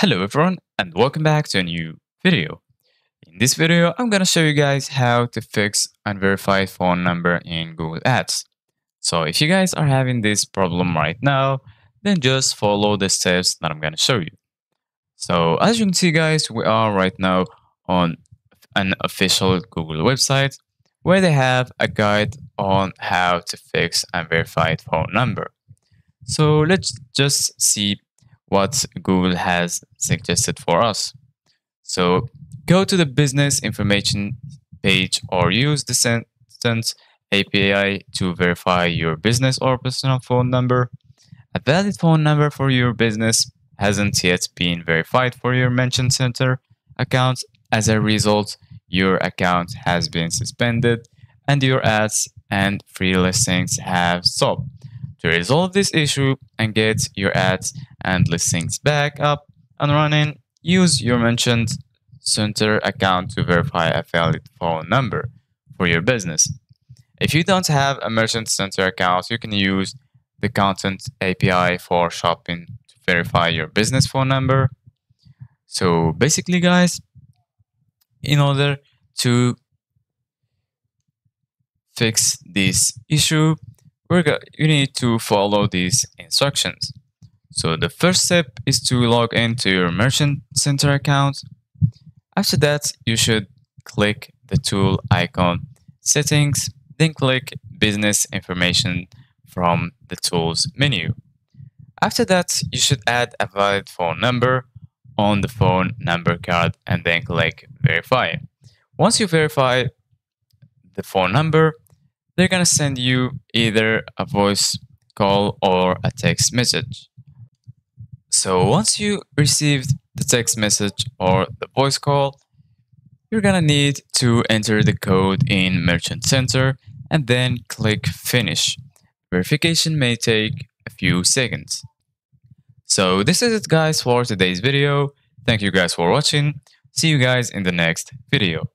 Hello everyone and welcome back to a new video. In this video, I'm gonna show you guys how to fix unverified phone number in Google Ads. So if you guys are having this problem right now, then just follow the steps that I'm gonna show you. So as you can see guys, we are right now on an official Google website where they have a guide on how to fix unverified phone number. So let's just see what Google has suggested for us. So go to the business information page or use the Send API to verify your business or personal phone number. A valid phone number for your business hasn't yet been verified for your Merchant Center account. As a result, your account has been suspended and your ads and free listings have stopped. To resolve this issue and get your ads and listings back up and running, use your Merchant Center account to verify a valid phone number for your business. If you don't have a Merchant Center account, you can use the content API for shopping to verify your business phone number. So basically guys, in order to fix this issue, you need to follow these instructions. So the first step is to log into your Merchant Center account. After that, you should click the tool icon settings, then click business information from the tools menu. After that, you should add a valid phone number on the phone number card and then click verify. Once you verify the phone number, they're gonna send you either a voice call or a text message. So once you received the text message or the voice call, you're gonna need to enter the code in Merchant Center and then click finish. Verification may take a few seconds. So this is it guys for today's video. Thank you guys for watching. See you guys in the next video.